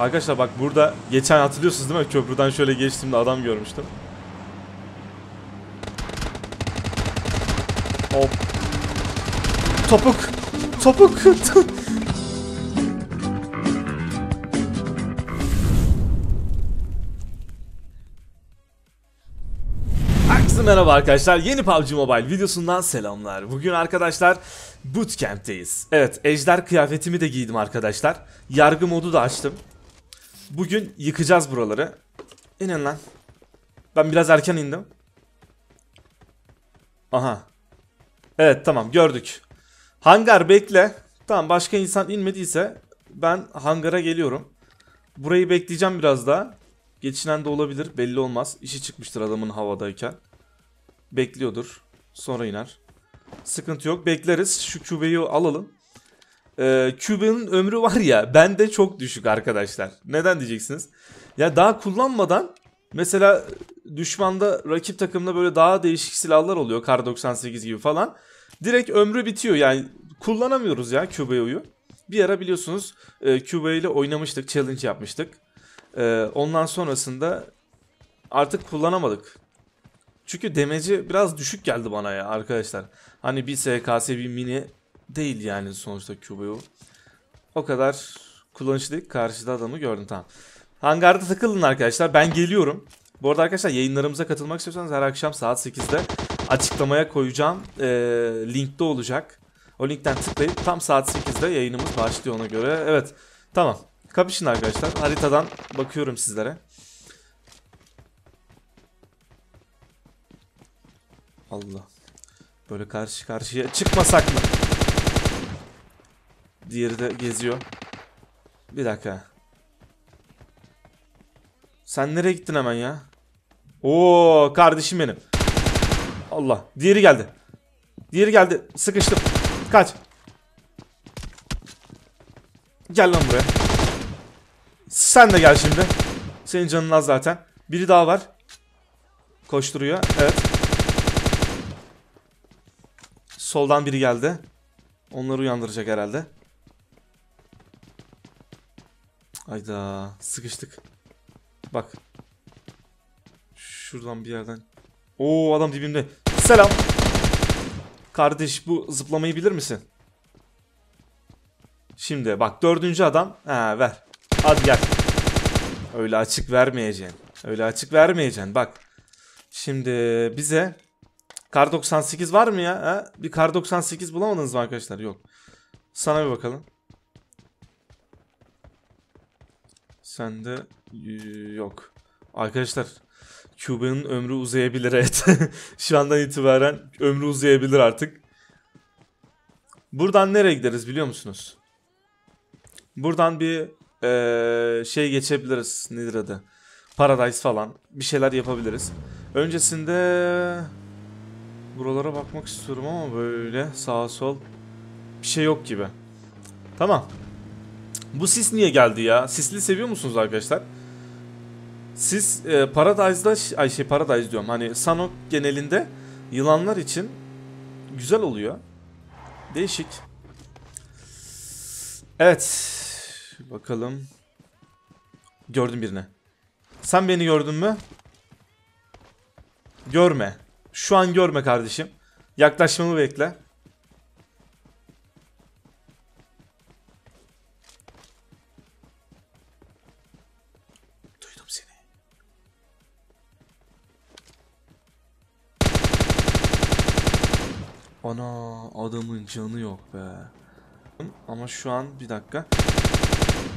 Arkadaşlar bak burada geçen hatırlıyorsunuz değil mi? Köprüden şöyle geçtiğimde adam görmüştüm. Hop. Topuk. Topuk. Merhaba arkadaşlar, yeni PUBG Mobile videosundan selamlar. Bugün arkadaşlar bootcamp'teyiz. Evet, ejder kıyafetimi de giydim arkadaşlar. Yargı modu da açtım. Bugün yıkacağız buraları. İnin lan. Ben biraz erken indim. Aha. Evet tamam, gördük. Hangar bekle. Tamam, başka insan inmediyse ben hangara geliyorum. Burayı bekleyeceğim biraz daha. Geçinen de olabilir, belli olmaz. İşi çıkmıştır adamın havadayken. Bekliyordur. Sonra iner. Sıkıntı yok. Bekleriz. Şu QBO'yu alalım. QBO'nun ömrü var ya, bende çok düşük arkadaşlar. Neden diyeceksiniz? Ya daha kullanmadan mesela düşmanda, rakip takımda böyle daha değişik silahlar oluyor. Kar 98 gibi falan. Direkt ömrü bitiyor. Yani kullanamıyoruz ya QBO'yu. Bir ara biliyorsunuz QBO ile oynamıştık. Challenge yapmıştık. Ondan sonrasında artık kullanamadık. Çünkü demeci biraz düşük geldi bana ya arkadaşlar. Hani bir SKS bir mini değil yani sonuçta QBO. O kadar kullanışlı değil. Karşıda adamı gördüm, tamam. Hangarda takılın arkadaşlar, ben geliyorum. Bu arada arkadaşlar yayınlarımıza katılmak istiyorsanız her akşam saat 8'de açıklamaya koyacağım linkte olacak. O linkten tıklayıp tam saat 8'de yayınımız başlıyor ona göre. Evet tamam, kapışın arkadaşlar, haritadan bakıyorum sizlere. Allah. Böyle karşı karşıya çıkmasak mı? Diğeri de geziyor. Bir dakika. Sen nereye gittin hemen ya? Oo kardeşim benim. Allah. Diğeri geldi. Diğeri geldi. Sıkıştım. Kaç. Gel lan buraya. Sen de gel şimdi. Senin canın az zaten. Biri daha var. Koşturuyor. Evet. Soldan biri geldi. Onları uyandıracak herhalde. Hayda. Sıkıştık. Bak. Şuradan bir yerden. Oo adam dibimde. Selam. Kardeş bu zıplamayı bilir misin? Şimdi bak dördüncü adam. Ha ver. Hadi gel. Öyle açık vermeyeceksin. Öyle açık vermeyeceksin. Bak. Şimdi bize... Kar 98 var mı ya? Ha? Bir Kar 98 bulamadınız mı arkadaşlar? Yok. Sana bir bakalım. Sende yok. Arkadaşlar QB'nin ömrü uzayabilir, evet. Şu andan itibaren ömrü uzayabilir artık. Buradan nereye gideriz biliyor musunuz? Buradan bir şey geçebiliriz. Nedir adı? Paradise falan. Bir şeyler yapabiliriz. Öncesinde... Buralara bakmak istiyorum ama böyle sağa sol bir şey yok gibi. Tamam. Bu sis niye geldi ya? Sisli seviyor musunuz arkadaşlar? Sis Paradise'da, ay şey Paradise diyorum. Hani Sanok genelinde yılanlar için güzel oluyor. Değişik. Evet. Bakalım. Gördüm birini. Sen beni gördün mü? Görme. Şu an görme kardeşim. Yaklaşmamı bekle. Duydum seni. Ana adamın canı yok be. Ama şu an bir dakika.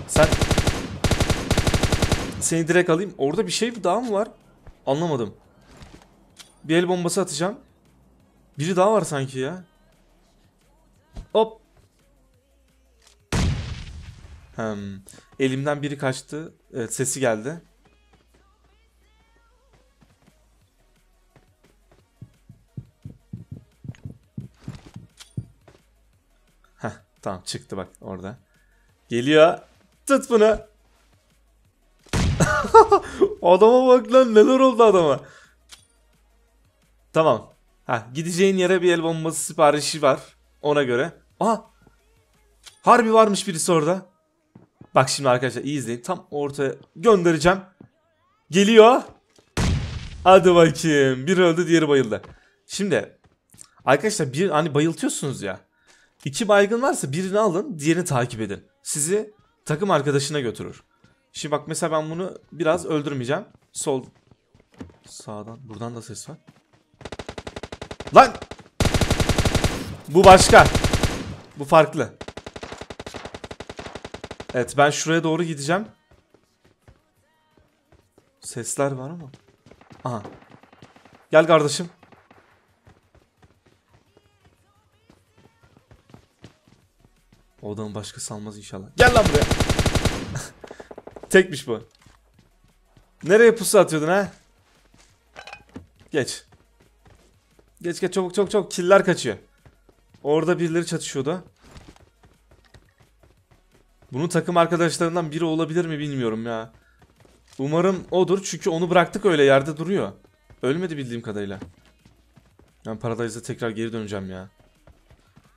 Sen. Seni direkt alayım. Orada bir şey daha mı var? Anlamadım. Bir el bombası atacağım. Biri daha var sanki ya. Hop. Elimden biri kaçtı. Evet, sesi geldi. Heh, tamam çıktı bak orada. Geliyor. Tut bunu. Adama bak lan, neler oldu adama. Tamam. Ha, gideceğin yere bir el bombası siparişi var. Ona göre. Aha. Harbi varmış birisi orada. Bak şimdi arkadaşlar iyi izleyin. Tam ortaya göndereceğim. Geliyor. Hadi bakayım. Biri öldü, diğeri bayıldı. Şimdi arkadaşlar bir hani bayıltıyorsunuz ya. İki baygın varsa birini alın, diğerini takip edin. Sizi takım arkadaşına götürür. Şimdi bak mesela ben bunu biraz öldürmeyeceğim. Sol, sağdan, buradan da ses var. Lan! Bu başka. Bu farklı. Evet ben şuraya doğru gideceğim. Sesler var ama. Aha. Gel kardeşim. Odanın başkası almaz inşallah. Gel lan buraya. Tekmiş bu. Nereye pusu atıyordun ha? Geç. Geç geç çabuk çabuk çabuk. Killer kaçıyor. Orada birileri çatışıyordu. Bunun takım arkadaşlarından biri olabilir mi bilmiyorum ya. Umarım odur çünkü onu bıraktık öyle yerde duruyor. Ölmedi bildiğim kadarıyla. Ben Paradise'a tekrar geri döneceğim ya.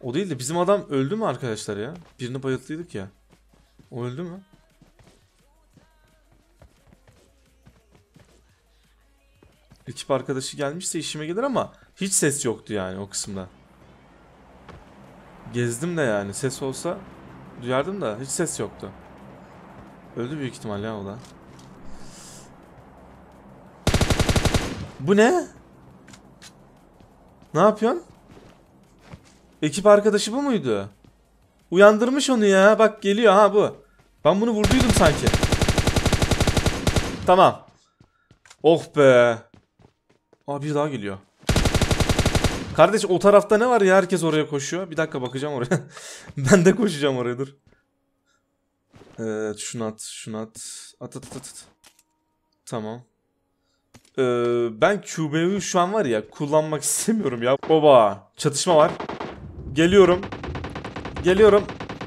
O değil de bizim adam öldü mü arkadaşlar ya? Birini bayılttıydık ya. O öldü mü? Ekip arkadaşı gelmişse işime gelir ama hiç ses yoktu yani o kısımda. Gezdim de yani ses olsa duyardım da hiç ses yoktu. Öldü büyük ihtimalle o da. Bu ne? Ne yapıyorsun? Ekip arkadaşı bu muydu? Uyandırmış onu ya. Bak geliyor ha bu. Ben bunu vurduydum sanki. Tamam. Oh be. Aa bir daha geliyor. Kardeş o tarafta ne var ya? Herkes oraya koşuyor. Bir dakika bakacağım oraya. Ben de koşacağım oraya dur. Evet şunu at. Şunu at. At at at at. Tamam. Ben QBO'yu şu an var ya kullanmak istemiyorum ya. Oba. Çatışma var. Geliyorum. Geliyorum.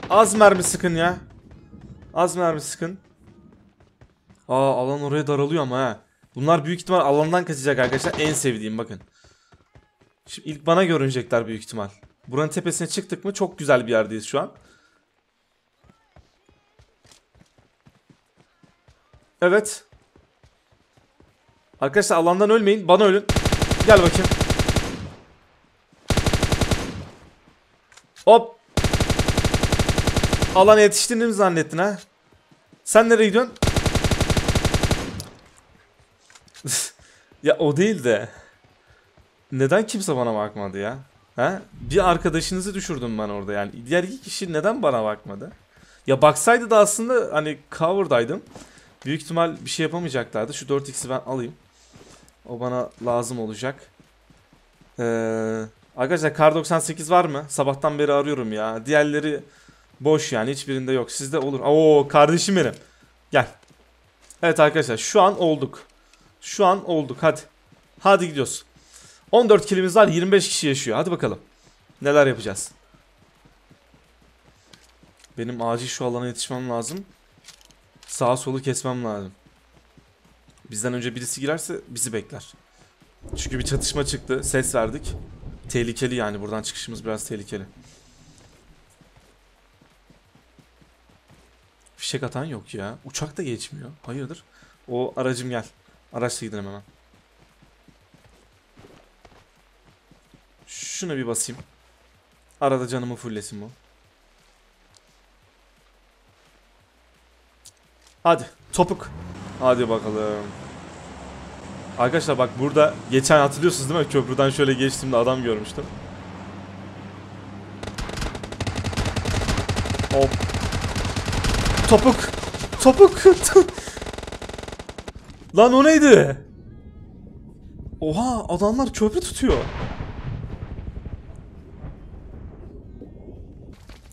Az mermi sıkın ya. Az mermi sıkın. Aa alan oraya daralıyor ama ha. Bunlar büyük ihtimal alandan kaçacak arkadaşlar. En sevdiğim bakın. Şimdi ilk bana görünecekler büyük ihtimal. Buranın tepesine çıktık mı çok güzel bir yerdeyiz şu an. Evet. Arkadaşlar alandan ölmeyin. Bana ölün. Gel bakayım. Hop. Alana yetiştiğini mi zannettin ha? Sen nereye gidiyorsun? Ya o değil de. Neden kimse bana bakmadı ya? Ha? Bir arkadaşınızı düşürdüm ben orada yani. Diğer iki kişi neden bana bakmadı? Ya baksaydı da aslında hani cover'daydım. Büyük ihtimal bir şey yapamayacaklardı. Şu 4x'i ben alayım. O bana lazım olacak. Arkadaşlar Kar 98 var mı? Sabahtan beri arıyorum ya. Diğerleri boş yani. Hiçbirinde yok. Sizde olur. Oo kardeşim benim. Gel. Evet arkadaşlar şu an olduk. Şu an olduk. Hadi. Hadi gidiyoruz. 14 kilimiz var. 25 kişi yaşıyor. Hadi bakalım. Neler yapacağız? Benim acil şu alana yetişmem lazım. Sağa solu kesmem lazım. Bizden önce birisi girerse bizi bekler. Çünkü bir çatışma çıktı. Ses verdik. Tehlikeli yani. Buradan çıkışımız biraz tehlikeli. Fişek atan yok ya. Uçak da geçmiyor. Hayırdır? O aracım gel. Araçla gidelim hemen. Şuna bir basayım. Arada canımı fullesin bu. Hadi topuk. Hadi bakalım. Arkadaşlar bak burada geçen hatırlıyorsunuz değil mi? Köprüden şöyle geçtiğimde adam görmüştüm. Hop. Topuk. Topuk. Lan o neydi? Oha adamlar köprü tutuyor.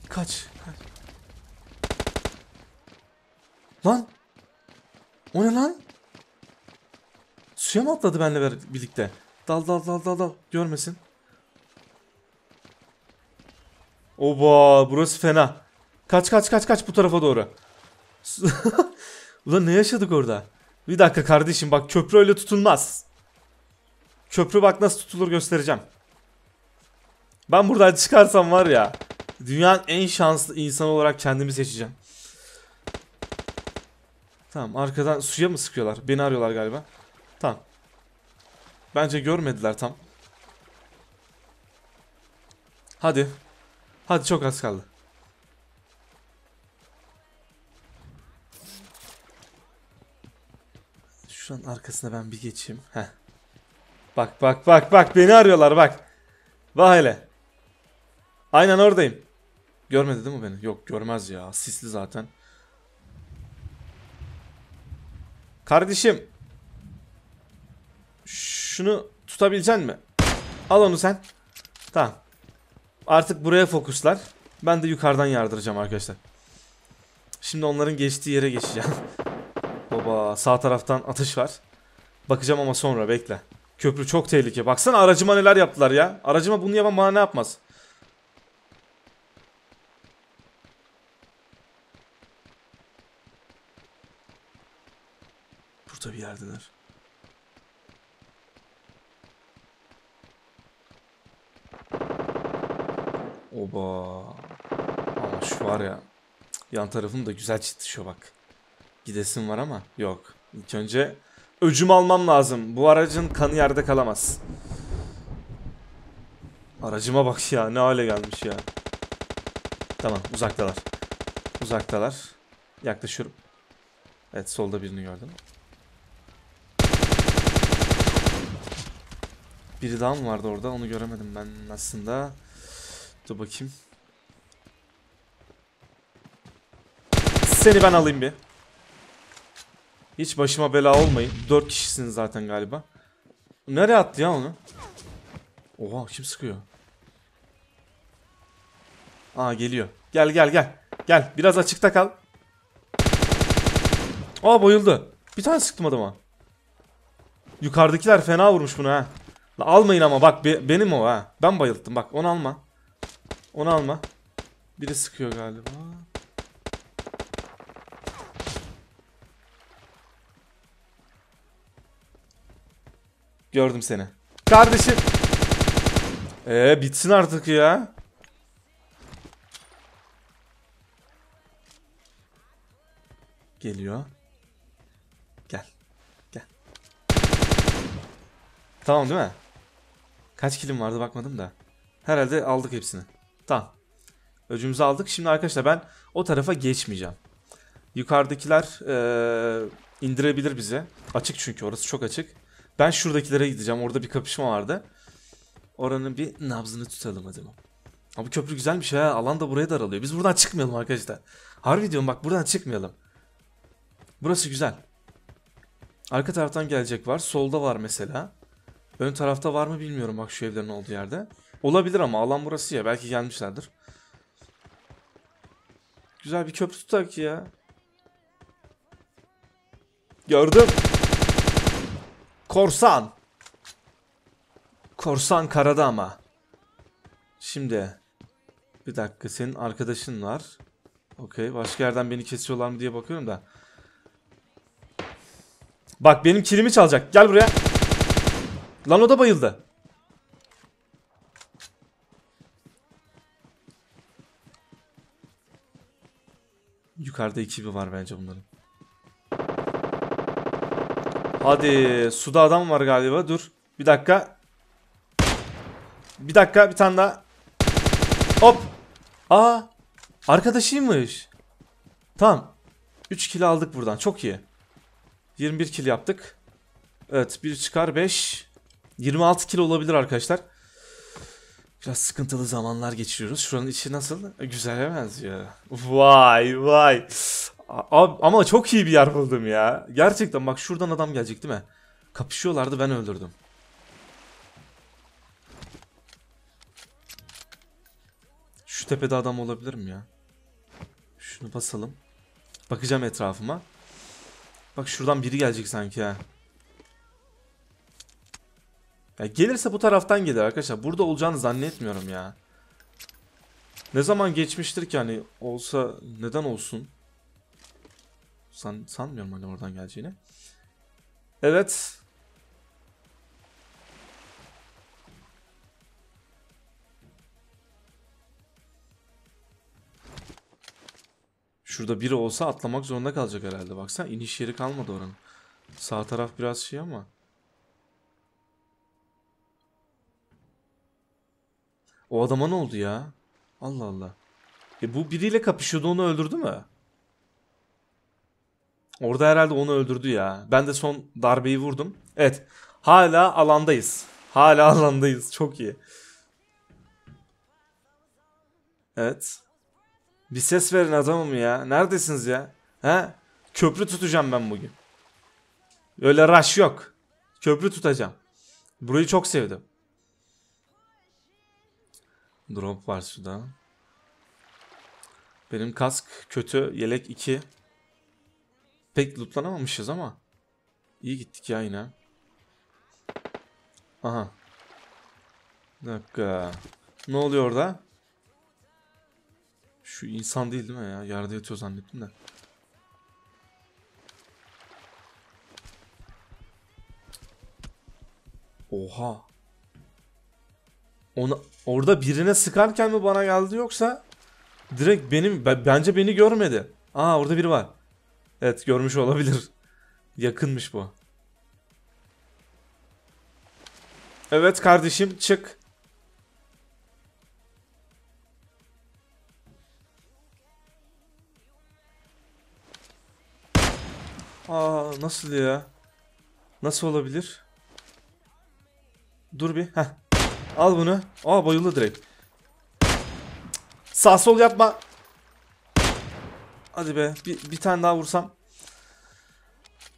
Kaç. Lan. O ne lan? Suya mı atladı benimle birlikte? Dal dal dal dal dal. Görmesin. Oba burası fena. Kaç kaç kaç kaç bu tarafa doğru. Ulan ne yaşadık orada? Bir dakika kardeşim bak köprü öyle tutulmaz. Köprü bak nasıl tutulur göstereceğim. Ben buradan çıkarsam var ya. Dünyanın en şanslı insanı olarak kendimi seçeceğim. Tamam, arkadan suya mı sıkıyorlar? Beni arıyorlar galiba. Tamam. Bence görmediler tam. Hadi. Hadi, çok az kaldı. Şu an arkasına ben bir geçeyim. Heh. Bak bak bak bak, beni arıyorlar bak. Vay hele. Aynen oradayım. Görmedi değil mi beni? Yok, görmez ya. Sisli zaten. Kardeşim. Şunu tutabilecek misin? Al onu sen. Tamam. Artık buraya fokuslar. Ben de yukarıdan yardıracağım arkadaşlar. Şimdi onların geçtiği yere geçeceğim. Baba, sağ taraftan atış var. Bakacağım ama sonra, bekle. Köprü çok tehlike. Baksana aracıma neler yaptılar ya. Aracıma bunu yapan bana ne yapmaz? Burada bir yerdeler. Oba. Ama şu var ya. Yan tarafım da güzel çitişiyor bak. Gidesim var ama yok. İlk önce öcümü almam lazım. Bu aracın kanı yerde kalamaz. Aracıma bak ya. Ne hale gelmiş ya. Tamam, uzaktalar. Uzaktalar. Yaklaşıyorum. Evet, solda birini gördüm. Biri daha mı vardı orada? Onu göremedim ben aslında. Dur bakayım. Seni ben alayım bir. Hiç başıma bela olmayın. 4 kişisiniz zaten galiba. Nereye attı ya onu? Oha, kim sıkıyor? Aa, geliyor. Gel gel gel. Gel, biraz açıkta kal. Aa, bayıldı. Bir tane sıktım adama. Yukarıdakiler fena vurmuş bunu ha. Almayın ama bak, benim o ha. Ben bayılttım bak, onu alma. Onu alma. Biri sıkıyor galiba. Gördüm seni. Kardeşim. Bitsin artık ya. Geliyor. Gel. Gel. Tamam değil mi? Kaç kilim vardı bakmadım da. Herhalde aldık hepsini. Tamam. Öcümüzü aldık. Şimdi arkadaşlar ben o tarafa geçmeyeceğim. Yukarıdakiler indirebilir bizi. Açık çünkü orası, çok açık. Ben şuradakilere gideceğim. Orada bir kapışma vardı. Oranın bir nabzını tutalım hadi. Abi köprü güzelmiş ha. Alan da buraya daralıyor. Biz buradan çıkmayalım arkadaşlar. Harbi diyorum bak, buradan çıkmayalım. Burası güzel. Arka taraftan gelecek var. Solda var mesela. Ön tarafta var mı bilmiyorum bak, şu evlerin olduğu yerde. Olabilir ama alan burası ya. Belki gelmişlerdir. Güzel bir köprü tutak ya. Gördüm. Korsan. Korsan karada ama. Şimdi. Bir dakika, senin arkadaşın var. Okey. Başka yerden beni kesiyorlar mı diye bakıyorum da. Bak, benim kilimi çalacak. Gel buraya. Lan o da bayıldı. Yukarıda ekibi var bence bunların. Hadi, suda adam var galiba. Dur bir dakika. Bir dakika, bir tane daha. Hop. Aa, arkadaşıymış. Tamam. 3 kill aldık buradan, çok iyi. 21 kill yaptık. Evet, 1 çıkar 5. 26 kill olabilir arkadaşlar. Biraz sıkıntılı zamanlar geçiriyoruz. Şuranın içi nasıl? Güzel yemez ya. Vay vay. Abi, ama çok iyi bir yer buldum ya. Gerçekten bak, şuradan adam gelecek değil mi? Kapışıyorlardı, ben öldürdüm. Şu tepede adam olabilir mi ya? Şunu basalım. Bakacağım etrafıma. Bak, şuradan biri gelecek sanki ha. Ya gelirse bu taraftan gelir arkadaşlar. Burada olacağını zannetmiyorum ya. Ne zaman geçmiştir ki hani, olsa neden olsun? Sanmıyorum hani oradan geleceğini. Evet. Şurada biri olsa atlamak zorunda kalacak herhalde. Baksana iniş yeri kalmadı oranın. Sağ taraf biraz şey ama. O adama ne oldu ya? Allah Allah. Bu biriyle kapışıyordu, onu öldürdü mü? Orada herhalde onu öldürdü ya. Ben de son darbeyi vurdum. Evet. Hala alandayız. Hala alandayız. Çok iyi. Evet. Bir ses verin adamım ya. Neredesiniz ya? He? Köprü tutacağım ben bugün. Öyle rush yok. Köprü tutacağım. Burayı çok sevdim. Drop var şurada. Benim kask kötü. Yelek 2. Pek lootlanamamışız ama. İyi gittik ya yine. Aha. Bir dakika. Ne oluyor orada? Şu insan değil değil mi ya? Yerde yatıyor zannettim de. Oha. Ona, orada birine sıkarken mi bana geldi yoksa direkt benim, bence beni görmedi. Aa, orada biri var. Evet, görmüş olabilir. Yakınmış bu. Evet kardeşim, çık. Aa, nasıl ya? Nasıl olabilir? Dur bir. Heh. Al bunu. Aa, bayıldı direkt. Sağ sol yapma. Hadi be. Bir tane daha vursam.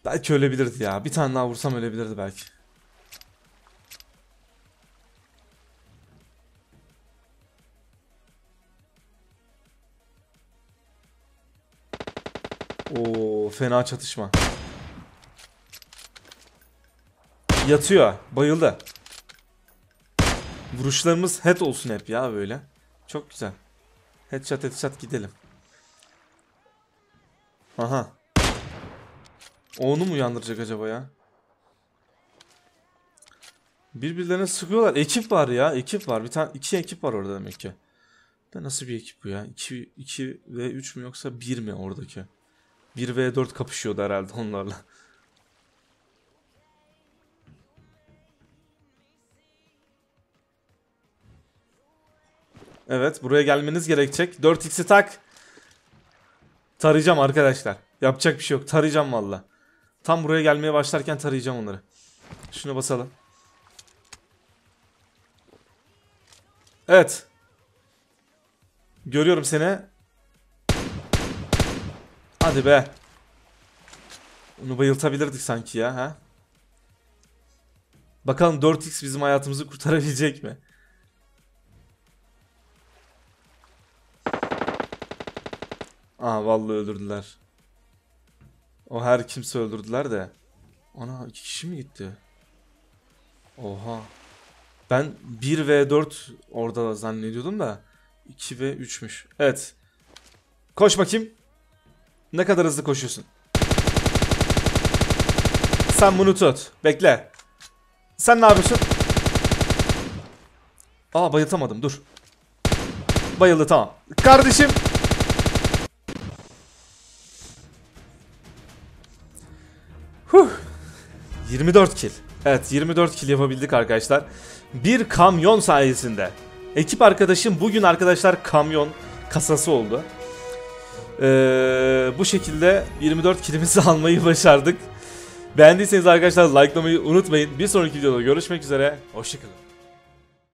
Belki ölebilirdi ya. Bir tane daha vursam ölebilirdi belki. Oo, fena çatışma. Yatıyor. Bayıldı. Vuruşlarımız head olsun hep ya böyle. Çok güzel. Headshot headshot gidelim. Aha. Onu mu uyandıracak acaba ya? Birbirlerine sıkıyorlar. Ekip var ya. Ekip var. Bir tane, iki ekip var orada demek ki. De nasıl bir ekip bu ya? 2 ve 3 mü yoksa 1 mi oradaki? 1 ve 4 kapışıyordu herhalde onlarla. Evet, buraya gelmeniz gerekecek. 4x'i tak. Tarayacağım arkadaşlar. Yapacak bir şey yok. Tarayacağım valla. Tam buraya gelmeye başlarken tarayacağım onları. Şuna basalım. Evet. Görüyorum seni. Hadi be. Onu bayıltabilirdik sanki ya. Ha? Bakalım 4x bizim hayatımızı kurtarabilecek mi? Aa, vallahi öldürdüler. O her kimse öldürdüler de. Ana, 2 kişi mi gitti? Oha. Ben 1 ve 4 orada zannediyordum da 2 ve 3'müş. Evet. Koş bakayım. Ne kadar hızlı koşuyorsun. Sen bunu tut. Bekle. Sen ne yapıyorsun? Aa, bayıltamadım, dur. Bayıldı, tamam. Kardeşim. Huh. 24 kill. Evet, 24 kill yapabildik arkadaşlar. Bir kamyon sayesinde. Ekip arkadaşım bugün arkadaşlar kamyon kasası oldu. Bu şekilde 24 killimizi almayı başardık. Beğendiyseniz arkadaşlar like'lamayı unutmayın. Bir sonraki videoda görüşmek üzere. Hoşçakalın.